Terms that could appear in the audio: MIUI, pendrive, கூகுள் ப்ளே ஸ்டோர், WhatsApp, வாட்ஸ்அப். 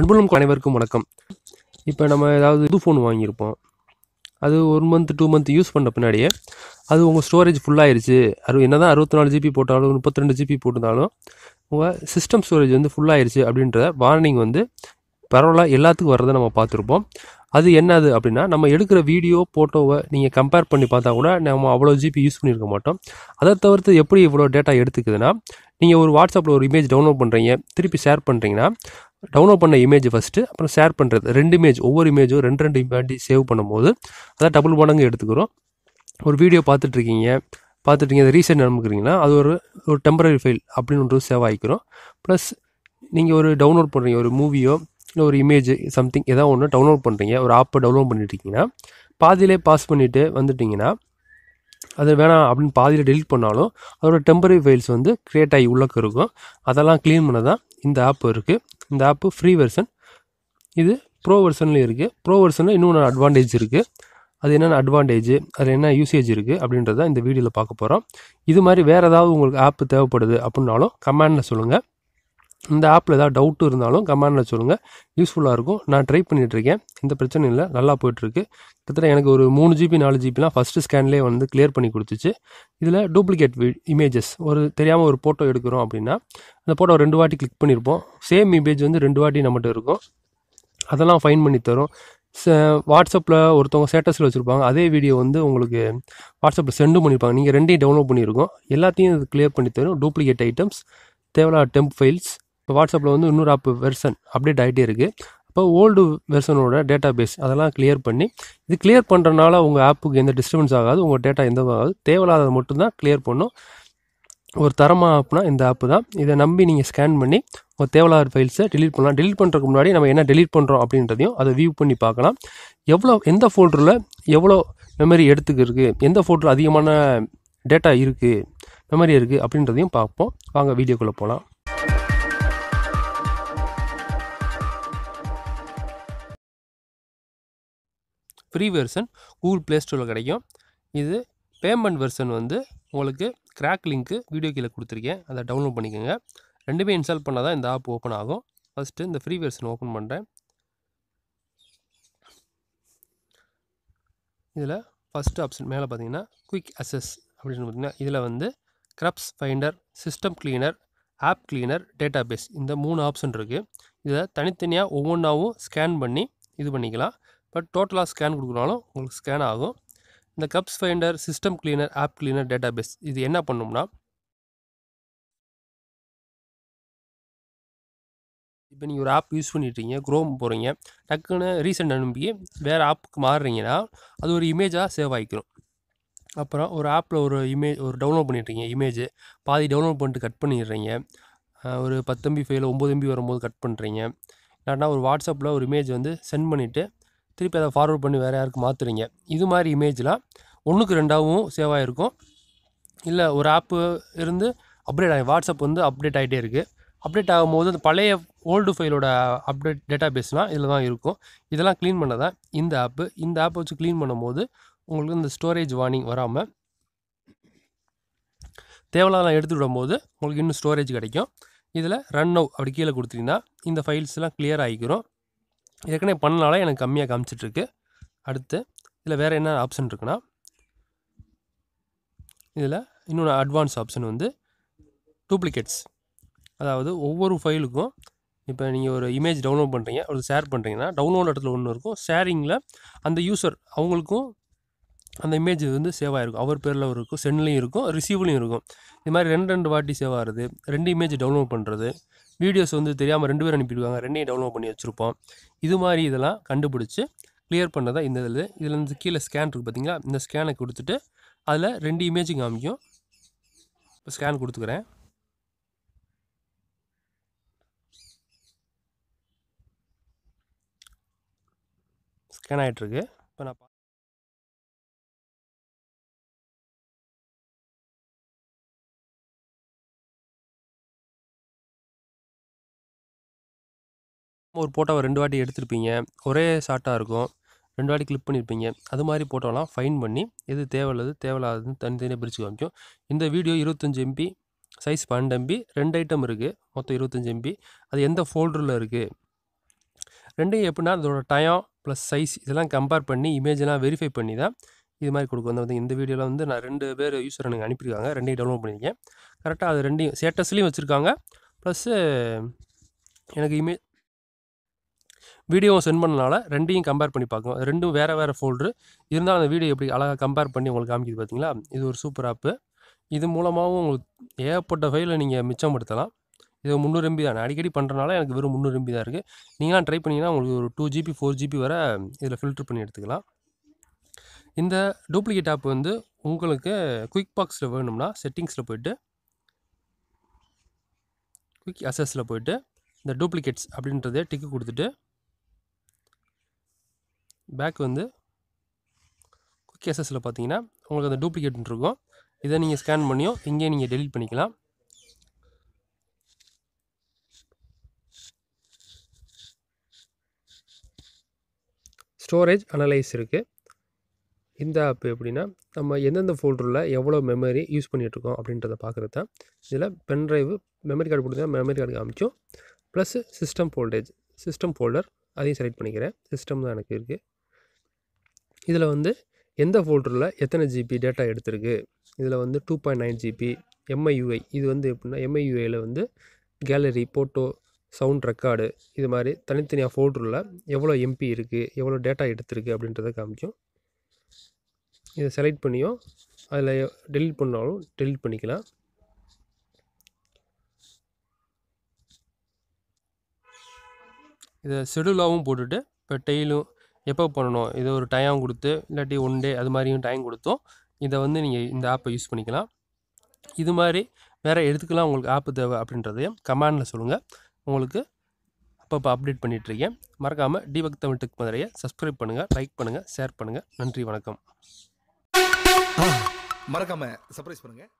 அன்புள்ளம் அனைவருக்கும் வணக்கம். இப்போ நம்ம ஏதாவது புது ஃபோன் வாங்கியிருப்போம், அது 1 month 2 month யூஸ் பண்ண பின்னாடியே அது உங்கள் ஸ்டோரேஜ் ஃபுல்லாகிடுச்சு. என்ன தான் 64 GB போட்டாலும் 32 GB போட்டிருந்தாலும் உங்கள் சிஸ்டம் ஸ்டோரேஜ் வந்து ஃபுல்லாகிடுச்சு அப்படின்றத வார்னிங் வந்து பரவலாக எல்லாத்துக்கும் வர்றதை நம்ம பார்த்துருப்போம். அது என்னது அப்படின்னா, நம்ம எடுக்கிற வீடியோ ஃபோட்டோவை நீங்கள் கம்பேர் பண்ணி பார்த்தா கூட நம்ம அவ்வளோ ஜிபி யூஸ் பண்ணியிருக்க மாட்டோம். அதை தவிர்த்து எப்படி இவ்வளோ டேட்டா எடுத்துக்குதுன்னா, நீங்கள் ஒரு வாட்ஸ்அப்பில் ஒரு இமேஜ் டவுன்லோட் பண்ணுறீங்க, திருப்பி ஷேர் பண்ணுறீங்கன்னா டவுன்லோட் பண்ண இமேஜ் ஃபஸ்ட்டு, அப்புறம் ஷேர் பண்ணுறது, 2 இமேஜ், ஒவ்வொரு இமேஜும் 2 இமேஜ் சேவ் பண்ணும்போது அதை டபுள் மடங்கு எடுத்துக்கிறோம். ஒரு வீடியோ பார்த்துட்ருக்கீங்க, அதை ரீசெண்ட் அனுப்புக்கிறீங்கன்னா அது ஒரு டெம்பரரி ஃபைல் அப்படின்னு சேவ் ஆகிக்கிறோம். ப்ளஸ் நீங்கள் ஒரு டவுன்லோட் பண்ணுறீங்க, ஒரு மூவியோ இல்லை ஒரு இமேஜ் சம்திங் ஏதாவது ஒன்று டவுன்லோட் பண்ணுறீங்க, ஒரு ஆப்பை டவுன்லோட் பண்ணிட்டுருக்கீங்கன்னா பாதியிலே பாஸ் பண்ணிவிட்டு வந்துட்டிங்கன்னா அது வேணாம் அப்படின்னு பாதியில் டெலிட் பண்ணாலும் அதோட டெம்பரரி ஃபைல்ஸ் வந்து க்ரியேட் ஆகி உள்ளக்க இருக்கும். அதெல்லாம் க்ளீன் பண்ண தான் இந்த ஆப் இருக்குது. இந்த ஆப்பு ஃப்ரீ வெர்ஷன், இது ப்ரோ வெர்ஷன்லேயும் இருக்குது. ப்ரோ வெர்ஷனில் இன்னொன்று அட்வான்டேஜ் இருக்குது. அது என்னென்ன அட்வான்டேஜ், அது என்ன யூசேஜ் இருக்குது அப்படின்றத இந்த வீடியோவில் பார்க்க போகிறோம். இது மாதிரி வேறு ஏதாவது உங்களுக்கு ஆப்பு தேவைப்படுது அப்படின்னாலும் கமெண்டில் சொல்லுங்கள். இந்த ஆப்பில் ஏதாவது டவுட்டு இருந்தாலும் கமெண்டில் சொல்லுங்கள், யூஸ்ஃபுல்லாக இருக்கும். நான் ட்ரை பண்ணிகிட்ருக்கேன், இந்த பிரச்சனை இல்லை, நல்லா போயிட்டுருக்கு. கிட்டத்தட்ட எனக்கு ஒரு 3 GB 4 GBலாம் ஃபஸ்ட்டு ஸ்கேன்லேயே வந்து கிளியர் பண்ணி கொடுத்துச்சு. இதில் டூப்ளிகேட் இமேஜஸ், ஒரு தெரியாமல் ஒரு ஃபோட்டோ எடுக்கிறோம் அப்படின்னா அந்த ஃபோட்டோ 2 வாட்டி கிளிக் பண்ணியிருப்போம், சேம் இமேஜ் வந்து 2 வாட்டி நம்மகிட்ட இருக்கும், அதெல்லாம் ஃபைன் பண்ணி தரும். வாட்ஸ்அப்பில் ஒருத்தவங்க ஸ்டேட்டஸில் வச்சுருப்பாங்க, அதே வீடியோ வந்து உங்களுக்கு வாட்ஸ்அப்பில் சென்டும் பண்ணியிருப்பாங்க, நீங்கள் 2டையும் டவுன்லோட் பண்ணியிருக்கோம், எல்லாத்தையும் இது கிளியர் பண்ணி தரும். டூப்ளிகேட் ஐட்டம்ஸ், தேவையான டெம்ப் ஃபைல்ஸ். இப்போ வாட்ஸ்அப்பில் வந்து இன்னொரு ஆப் வெர்ஷன் அப்டேட் ஆகிட்டே இருக்குது. அப்போ ஓல்டு வெர்ஷனோட டேட்டா பேஸ் அதெல்லாம் கிளியர் பண்ணி, இது கிளியர் பண்ணுறதுனால உங்கள் ஆப்புக்கு எந்த டிஸ்டர்பன்ஸ் ஆகாது, உங்கள் டேட்டா எந்த ஆகாது, தேவையில்லாத மட்டும்தான் கிளியர் பண்ணும். ஒரு தரமாக ஆப்னா இந்த ஆப்பு தான். இதை நம்பி நீங்கள் ஸ்கேன் பண்ணி உங்கள் தேவையில்லாத ஃபைல்ஸை டெலிட் பண்ணலாம். டெலிட் பண்ணுறதுக்கு முன்னாடி நம்ம என்ன டெலிட் பண்ணுறோம் அப்படின்றதையும் அதை வியூ பண்ணி பார்க்கலாம். எந்த ஃபோல்டரில் எவ்வளோ மெமரி எடுத்துக்கிருக்கு, எந்த ஃபோல்டரில் அதிகமான டேட்டா இருக்குது, மெமரி இருக்குது அப்படின்றதையும் பார்ப்போம். வாங்க வீடியோக்குள்ளே போகலாம். ஃப்ரீ வெர்ஷன் கூகுள் ப்ளே ஸ்டோரில் கிடைக்கும். இது பேமெண்ட் வெர்ஷன் வந்து உங்களுக்கு கிராக் லிங்க்கு வீடியோ கீழே கொடுத்துருக்கேன், அதை டவுன்லோட் பண்ணிக்கோங்க. 2 இன்ஸ்டால் பண்ணால் தான் இந்த ஆப் ஓப்பன் ஆகும். ஃபஸ்ட்டு இந்த ஃப்ரீ வெர்ஷன் ஓப்பன் பண்ணுறேன். இதில் ஃபஸ்ட்டு ஆப்ஷன் மேலே பார்த்தீங்கன்னா குயிக் அசஸ் அப்படின்னு பார்த்தீங்கன்னா, இதில் வந்து க்ரப்ஸ் finder, system cleaner, app cleaner, database, இந்த 3 ஆப்ஷன் இருக்குது. இதில் தனித்தனியாக ஒவ்வொன்றாவும் ஸ்கேன் பண்ணி இது பண்ணிக்கலாம். பட் டோட்டலாக ஸ்கேன் கொடுக்குறனாலும் உங்களுக்கு ஸ்கேன் ஆகும். இந்த கப்ஸ் finder, system cleaner, app cleaner, database இது என்ன பண்ணோம்னா, இப்போ நீங்கள் ஒரு ஆப் யூஸ் பண்ணிட்டுருக்கீங்க, க்ரோம் போகிறீங்க, டக்குன்னு ரீசெண்ட் அனுப்பி வேறு ஆப்புக்கு மாறுறீங்கன்னா அது ஒரு இமேஜாக சேவ் ஆகிக்கிறோம். அப்புறம் ஒரு ஆப்பில் ஒரு இமேஜ் ஒரு டவுன்லோட் பண்ணிட்டுருக்கீங்க, இமேஜ் பாதி டவுன்லோட் பண்ணிட்டு கட் பண்ணிடுறீங்க, ஒரு 10 MB ஃபைல் 9 MB வரும்போது கட் பண்ணுறீங்க. ஏன்னா ஒரு வாட்ஸ்அப்பில் ஒரு இமேஜ் வந்து சென்ட் பண்ணிவிட்டு திருப்பி அதை ஃபார்வர்ட் பண்ணி வேறு யாருக்கு மாற்றுறீங்க. இது மாதிரி இமேஜ்லாம் 1க்கு 2ஆகவும் சேவ் ஆகிருக்கும். இல்லை ஒரு ஆப்பு இருந்து அப்டேட் ஆகி, வாட்ஸ்அப் வந்து அப்டேட் ஆகிட்டே இருக்குது, அப்டேட் ஆகும்போது அந்த பழைய ஓல்டு ஃபைலோட அப்டேட் டேட்டா பேஸ்லாம் இதில் தான் இருக்கும். இதெல்லாம் க்ளீன் பண்ண தான் இந்த ஆப்பை வச்சு க்ளீன் பண்ணும்போது உங்களுக்கு இந்த ஸ்டோரேஜ் வார்னிங் வராமல் தேவையில்லாம் எடுத்து விடும்போது உங்களுக்கு இன்னும் ஸ்டோரேஜ் கிடைக்கும். இதில் ரன் நவ் அப்படி கீழே கொடுத்தீங்கன்னா இந்த ஃபைல்ஸ்லாம் கிளியர் ஆகிக்கிறோம். ஏற்கனவே பண்ணனால எனக்கு கம்மியாக காமிச்சிட்ருக்கு. அடுத்து இதில் வேறு என்ன ஆப்ஷன் இருக்குன்னா, இதில் இன்னொன்று அட்வான்ஸ் ஆப்ஷன் வந்து டூப்ளிகேட்ஸ். அதாவது ஒவ்வொரு ஃபைலுக்கும் இப்போ நீங்கள் ஒரு இமேஜ் டவுன்லோட் பண்ணுறீங்க, ஒரு ஷேர் பண்ணுறீங்கன்னா டவுன்லோட் இடத்துல ஒன்று இருக்கும், ஷேரிங்கில் அந்த யூசர் அவங்களுக்கும் அந்த இமேஜ் வந்து சேவ் ஆகிருக்கும், அவர் பேரில் இருக்கும், சென்ட்லேயும் இருக்கும், ரிசீவ்லையும் இருக்கும். இது மாதிரி 2 வாட்டி சேவ் ஆகிறது. 2 இமேஜ் டவுன்லோட் பண்ணுறது, வீடியோஸ் வந்து தெரியாமல் 2 பேர் அனுப்பிடுவாங்க, 2டையும் டவுன்லோட் பண்ணி வச்சுருப்போம். இது மாதிரி இதெல்லாம் கண்டுபிடிச்சி கிளியர் பண்ணதான் இந்த இதில் வந்து கீழே ஸ்கேன் இருக்குது பார்த்தீங்களா, இந்த ஸ்கேனை கொடுத்துட்டு அதில் 2 இமேஜ் காமிக்கும். இப்போ ஸ்கேன் கொடுத்துக்கிறேன். ஸ்கேன் ஆகிட்ருக்கு. இப்போ நான் ஒரு ஃபோட்டோவை 2 வாட்டி எடுத்திருப்பீங்க, ஒரே ஷார்ட்டாக இருக்கும், 2 வாட்டி கிளிக் பண்ணியிருப்பீங்க, அது மாதிரி ஃபோட்டோலாம் ஃபைன் பண்ணி எது தேவையில்லது தேவையில்லாதுன்னு தனித்தனியாக பிரித்து காமிக்கும். இந்த video 25 MB size 12 MB 2 item இருக்குது, மொத்தம் 25 MB. அது எந்த ஃபோல்டரில் இருக்குது, ரெண்டையும் எப்படின்னா அதோட டயம் ப்ளஸ் சைஸ் இதெல்லாம் கம்பேர் பண்ணி இமேஜெல்லாம் வெரிஃபை பண்ணி தான் இது மாதிரி கொடுக்கும். வந்து இந்த வீடியோவில் வந்து நான் 2 பேர் யூஸர் எனக்கு அனுப்பியிருக்காங்க, 2யும் டவுன்லோட் பண்ணியிருக்கேன். கரெக்டாக அது 2யும் ஸ்டேட்டஸ்லேயும் வச்சுருக்காங்க, ப்ளஸ்ஸு எனக்கு வீடியோவும் சென்ட் பண்ணனால 2யும் கம்பேர் பண்ணி பார்க்கணும். 2ம் வேறு வேறு ஃபோல்டரு இருந்தாலும் அந்த வீடியோ எப்படி அழகாக கம்பேர் பண்ணி உங்களுக்கு காமிக்குது பார்த்தீங்களா. இது ஒரு சூப்பர் ஆப்பு. இது மூலமாகவும் உங்களுக்கு ஏகப்பட்ட ஃபைலை நீங்கள் மிச்சப்படுத்தலாம். இது 300 MB தான், அடிக்கடி பண்ணுறனால எனக்கு வெறும் 300 MB தான் இருக்குது. நீங்களாம் ட்ரை பண்ணிங்கன்னா உங்களுக்கு ஒரு 2 GB 4 GB வரை இதில் ஃபில்ட்ரு பண்ணி எடுத்துக்கலாம். இந்த டூப்ளிகேட் ஆப் வந்து உங்களுக்கு குயிக் பாக்ஸில் வேணும்னா செட்டிங்ஸில் போய்ட்டு குயிக் அசஸில் போய்ட்டு இந்த டூப்ளிகேட்ஸ் அப்படின்றத டிக்கு கொடுத்துட்டு பேக் வந்து குயிக் அசஸில் பார்த்தீங்கன்னா உங்களுக்கு அந்த டூப்ளிகேட்னு இருக்கும். இதை நீங்கள் ஸ்கேன் பண்ணியோ இங்கேயே நீங்கள் டெலிட் பண்ணிக்கலாம். ஸ்டோரேஜ் அனலைஸ் இருக்குது. இந்த ஆப் எப்படின்னா நம்ம எந்தெந்த ஃபோல்டரில் எவ்வளோ மெமரி யூஸ் பண்ணிகிட்ருக்கோம் அப்படின்றத பார்க்குறது தான். இதில் பென்ட்ரைவு மெமரி கார்டு கொடுத்தா மெமரி கார்டு காமிச்சோம். ப்ளஸ் சிஸ்டம் ஃபோல்டேஜ் சிஸ்டம் ஃபோல்டர் அதையும் செலக்ட் பண்ணிக்கிறேன். சிஸ்டம் தான் எனக்கு இருக்குது. இதில் வந்து எந்த ஃபோல்டரில் எத்தனை ஜிபி டேட்டா எடுத்திருக்கு. இதில் வந்து 2.9 GB MIUI. இது வந்து எப்படின்னா MIUIயில் வந்து கேலரி, ஃபோட்டோ, சவுண்ட் ரெக்கார்டு இது மாதிரி தனித்தனியாக ஃபோல்டரில் எவ்வளோ எம்பி இருக்குது, எவ்வளோ டேட்டா எடுத்திருக்கு அப்படின்றத காமிக்கும். இதை செலக்ட் பண்ணியோ அதில் டெலிட் பண்ணாலும் டெலிட் பண்ணிக்கலாம். இதை ஷெடியூலாகவும் போட்டுட்டு இப்போ டெய்லும் எப்போ பண்ணணும் இதை ஒரு டைம் கொடுத்து இல்லாட்டி 1 டே அது மாதிரியும் டைம் கொடுத்தோம் இதை வந்து நீங்கள் இந்த ஆப்பை யூஸ் பண்ணிக்கலாம். இது மாதிரி வேறு எடுத்துக்கலாம் உங்களுக்கு ஆப்பு தேவை அப்படின்றதையும் கமெண்டில் சொல்லுங்கள். உங்களுக்கு அப்பப்போ அப்டேட் பண்ணிகிட்ருக்கேன். மறக்காமல் டிபக் தமிழ் டெக் மதுரையை சப்ஸ்கிரைப் பண்ணுங்கள், லைக் பண்ணுங்கள், ஷேர் பண்ணுங்கள். நன்றி, வணக்கம். மறக்காமல் சர்ப்ரைஸ் பண்ணுங்கள்.